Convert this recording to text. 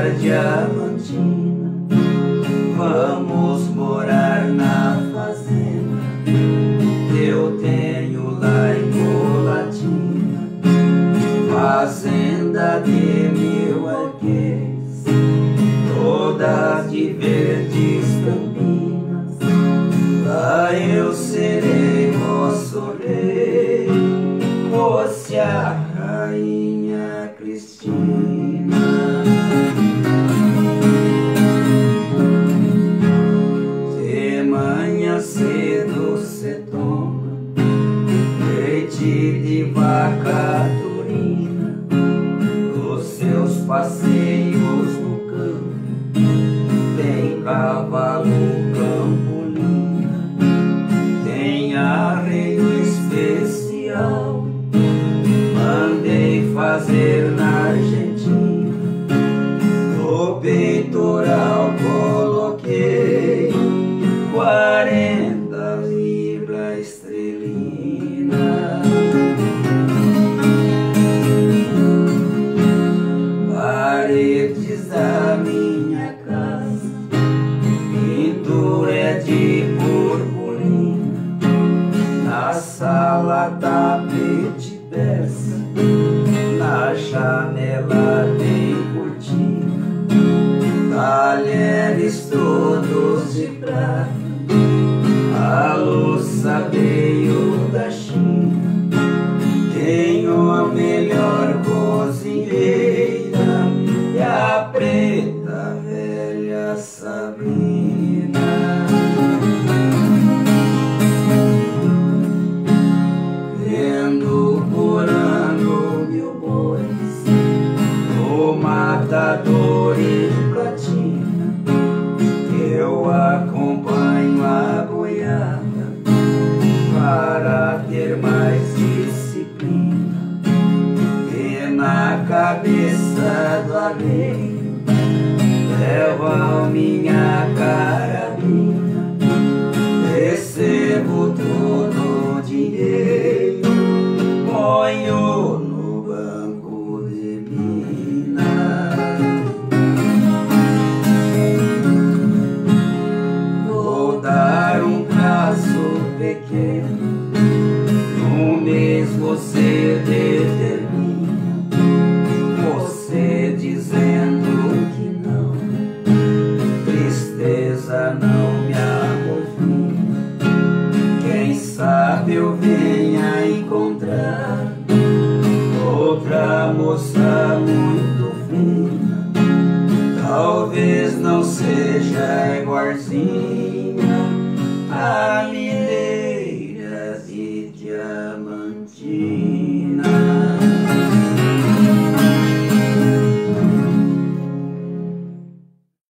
para Diamantina, vamos morar na fazenda. Eu tenho lá em Colatina, fazenda de meu alqueires, toda de verdes campinas. Lá eu serei vosso rei, você a rainha Cristina. Cedo se toma leite de vaca turina, nos seus passeios no campo tem cavalo campolina, tem arreio especial, mandei fazer na Argentina, no peitoral coloquei 40 libras estrelina. Paredes da minha casa, pintura de purpurina, na sala tapete persa, na janela tem cortina, talheres todos de prata, a louça veio da China. Tenho a melhor cozinheira e a preta velha Sabina. Vendo por ano 1000 bois no matador e platina, eu acompanho a para ter mais disciplina, e na cabeça do alheio levam minha carabina, recebo todo o dinheiro, ponho no banco de Minas. Vou dar um passo pequeno, no mês você determina, você dizendo que não, tristeza não me amorfina. Quem sabe eu venha encontrar outra moça muito fina, talvez não seja igualzinha a mineira de Diamantina.